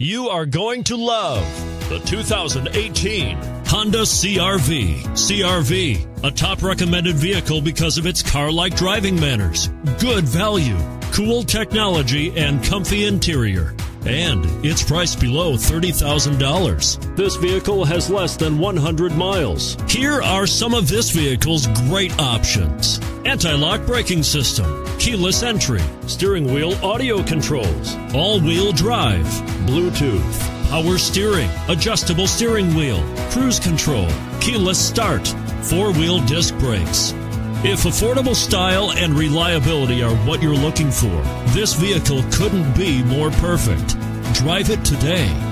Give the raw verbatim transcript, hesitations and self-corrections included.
You are going to love the two thousand eighteen Honda C R V. C R V, a top recommended vehicle because of its car-like driving manners, good value, cool technology, and comfy interior. And it's priced below thirty thousand dollars. This vehicle has less than one hundred miles. Here are some of this vehicle's great options: anti-lock braking system, keyless entry, steering wheel audio controls, all-wheel drive, Bluetooth, power steering, adjustable steering wheel, cruise control, keyless start, four-wheel disc brakes. If affordable style and reliability are what you're looking for, this vehicle couldn't be more perfect. Drive it today.